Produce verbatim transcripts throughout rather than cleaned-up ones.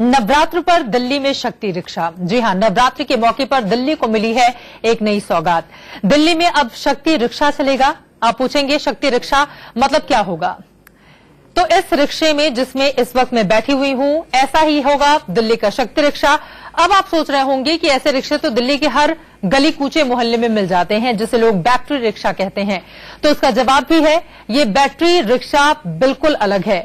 नवरात्र पर दिल्ली में शक्ति रिक्शा। जी हां, नवरात्रि के मौके पर दिल्ली को मिली है एक नई सौगात। दिल्ली में अब शक्ति रिक्शा चलेगा। आप पूछेंगे शक्ति रिक्शा मतलब क्या होगा, तो इस रिक्शे में जिसमें इस वक्त मैं बैठी हुई हूं, ऐसा ही होगा दिल्ली का शक्ति रिक्शा। अब आप सोच रहे होंगे कि ऐसे रिक्शे तो दिल्ली के हर गली कूचे मोहल्ले में मिल जाते हैं, जिसे लोग बैटरी रिक्शा कहते हैं, तो उसका जवाब भी है, ये बैटरी रिक्शा बिल्कुल अलग है।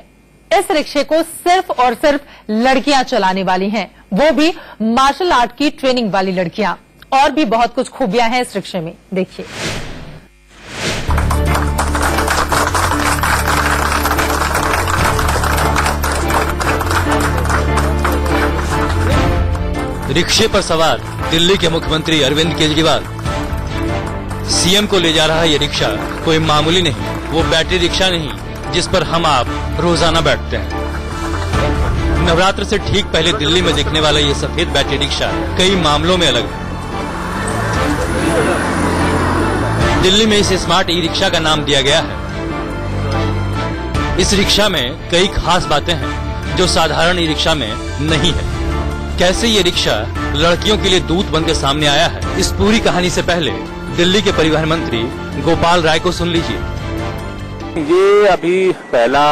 इस रिक्शे को सिर्फ और सिर्फ लड़कियां चलाने वाली हैं, वो भी मार्शल आर्ट की ट्रेनिंग वाली लड़कियां। और भी बहुत कुछ खूबियां हैं इस रिक्शे में, देखिए। रिक्शे पर सवार दिल्ली के मुख्यमंत्री अरविंद केजरीवाल। सीएम को ले जा रहा ये रिक्शा कोई मामूली नहीं, वो बैटरी रिक्शा नहीं जिस पर हम आप रोजाना बैठते हैं। नवरात्र से ठीक पहले दिल्ली में दिखने वाला ये सफेद बैटरी रिक्शा कई मामलों में अलग है। दिल्ली में इस स्मार्ट ई रिक्शा का नाम दिया गया है। इस रिक्शा में कई खास बातें हैं जो साधारण ई रिक्शा में नहीं है। कैसे ये रिक्शा लड़कियों के लिए दूत बनकर सामने आया है, इस पूरी कहानी से पहले दिल्ली के परिवहन मंत्री गोपाल राय को सुन लीजिए। ये अभी पहला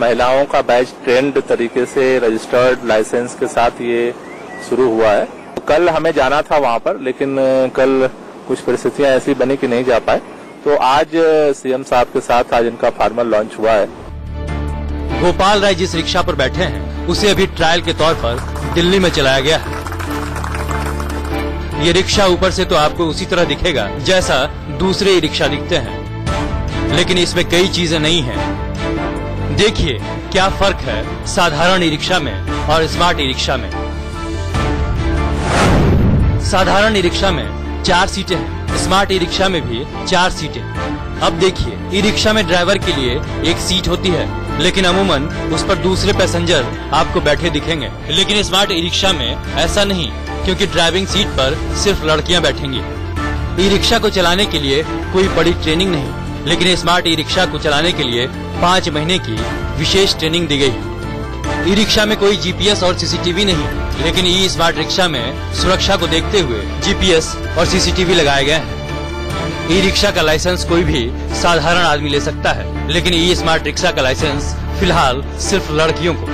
महिलाओं का बैच ट्रेंड तरीके से रजिस्टर्ड लाइसेंस के साथ ये शुरू हुआ है। कल हमें जाना था वहाँ पर, लेकिन कल कुछ परिस्थितियाँ ऐसी बनी कि नहीं जा पाए, तो आज सीएम साहब के साथ आज इनका फॉर्मल लॉन्च हुआ है। गोपाल राय जिस रिक्शा पर बैठे हैं उसे अभी ट्रायल के तौर पर दिल्ली में चलाया गया है। ये रिक्शा ऊपर से तो आपको उसी तरह दिखेगा जैसा दूसरे रिक्शा दिखते हैं, लेकिन इसमें कई चीजें नहीं हैं। देखिए क्या फर्क है साधारण ई रिक्शा में और स्मार्ट ई रिक्शा में। साधारण ई रिक्शा में चार सीटें हैं, स्मार्ट ई रिक्शा में भी चार सीटें। अब देखिए, ई रिक्शा में ड्राइवर के लिए एक सीट होती है, लेकिन अमूमन उस पर दूसरे पैसेंजर आपको बैठे दिखेंगे। लेकिन स्मार्ट ई रिक्शा में ऐसा नहीं, क्योंकि ड्राइविंग सीट पर सिर्फ लड़कियाँ बैठेंगी। ई रिक्शा को चलाने के लिए कोई बड़ी ट्रेनिंग नहीं, लेकिन स्मार्ट ई रिक्शा को चलाने के लिए पाँच महीने की विशेष ट्रेनिंग दी गई। ई रिक्शा में कोई जीपीएस और सीसीटीवी नहीं, लेकिन ई स्मार्ट रिक्शा में सुरक्षा को देखते हुए जीपीएस और सीसीटीवी लगाए गए हैं। ई रिक्शा का लाइसेंस कोई भी साधारण आदमी ले सकता है, लेकिन ई स्मार्ट रिक्शा का लाइसेंस फिलहाल सिर्फ लड़कियों को।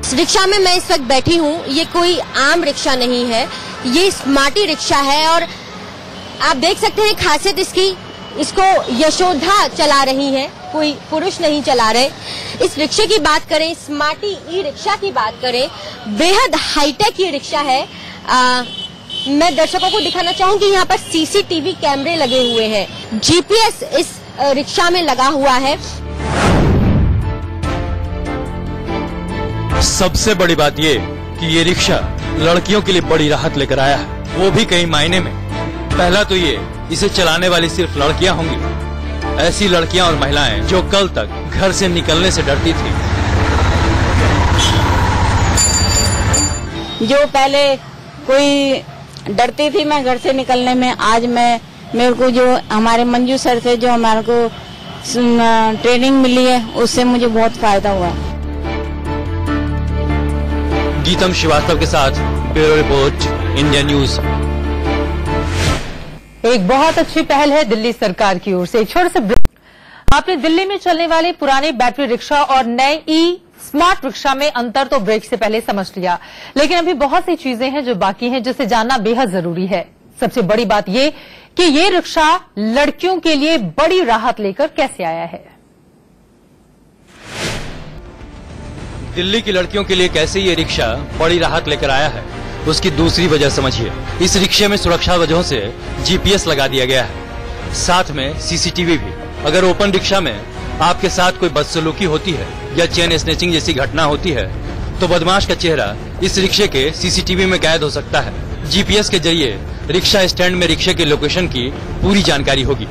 इस रिक्शा में मैं इस वक्त बैठी हूँ, ये कोई आम रिक्शा नहीं है, ये स्मार्ट ई रिक्शा है। और आप देख सकते हैं खासियत इसकी, इसको यशोधा चला रही है, कोई पुरुष नहीं चला रहे। इस रिक्शे की बात करें, स्मार्टी ई रिक्शा की बात करें, बेहद हाईटेक ये रिक्शा है। आ, मैं दर्शकों को दिखाना चाहूंगी, यहाँ पर सीसीटीवी कैमरे लगे हुए हैं, जीपीएस इस रिक्शा में लगा हुआ है। सबसे बड़ी बात ये कि ये रिक्शा लड़कियों के लिए बड़ी राहत लेकर आया है, वो भी कई मायने में। पहला तो ये, इसे चलाने वाली सिर्फ लड़कियां होंगी, ऐसी लड़कियां और महिलाएं जो कल तक घर से निकलने से डरती थी। जो पहले कोई डरती थी मैं घर से निकलने में, आज मैं मेरे को जो हमारे मंजू सर से जो हमारे को ट्रेनिंग मिली है उससे मुझे बहुत फायदा हुआ। गीतम श्रीवास्तव के साथ ब्यूरो रिपोर्ट, इंडिया न्यूज। एक बहुत अच्छी पहल है दिल्ली सरकार की ओर से। एक छोटे से आपने दिल्ली में चलने वाले पुराने बैटरी रिक्शा और नए ई स्मार्ट रिक्शा में अंतर तो ब्रेक से पहले समझ लिया, लेकिन अभी बहुत सी चीजें हैं जो बाकी हैं, जिसे जानना बेहद जरूरी है। सबसे बड़ी बात ये कि ये रिक्शा लड़कियों के लिए बड़ी राहत लेकर कैसे आया है। दिल्ली की लड़कियों के लिए कैसे ये रिक्शा बड़ी राहत लेकर आया है, उसकी दूसरी वजह समझिए। इस रिक्शे में सुरक्षा वजहों से जीपीएस लगा दिया गया है, साथ में सीसीटीवी भी। अगर ओपन रिक्शा में आपके साथ कोई बदसलूकी होती है या चेन स्नेचिंग जैसी घटना होती है, तो बदमाश का चेहरा इस रिक्शे के सीसीटीवी में कैद हो सकता है। जीपीएस के जरिए रिक्शा स्टैंड में रिक्शे के लोकेशन की पूरी जानकारी होगी।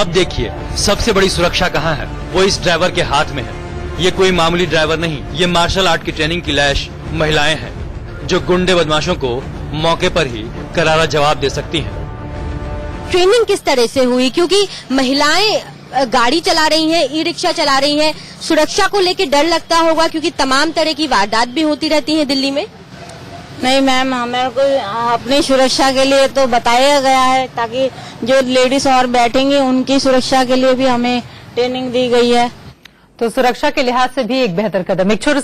अब देखिए, सबसे बड़ी सुरक्षा कहाँ है, वो इस ड्राइवर के हाथ में है। ये कोई मामूली ड्राइवर नहीं, ये मार्शल आर्ट की ट्रेनिंग की लैश महिलाएं हैं, जो गुंडे बदमाशों को मौके पर ही करारा जवाब दे सकती हैं। ट्रेनिंग किस तरह से हुई, क्योंकि महिलाएं गाड़ी चला रही हैं, ई रिक्शा चला रही हैं, सुरक्षा को लेकर डर लगता होगा क्योंकि तमाम तरह की वारदात भी होती रहती है दिल्ली में? नहीं मैम, हमें को अपनी सुरक्षा के लिए तो बताया गया है, ताकि जो लेडीज और बैठेंगी उनकी सुरक्षा के लिए भी हमें ट्रेनिंग दी गई है, तो सुरक्षा के लिहाज से भी एक बेहतर कदम। एक छोटे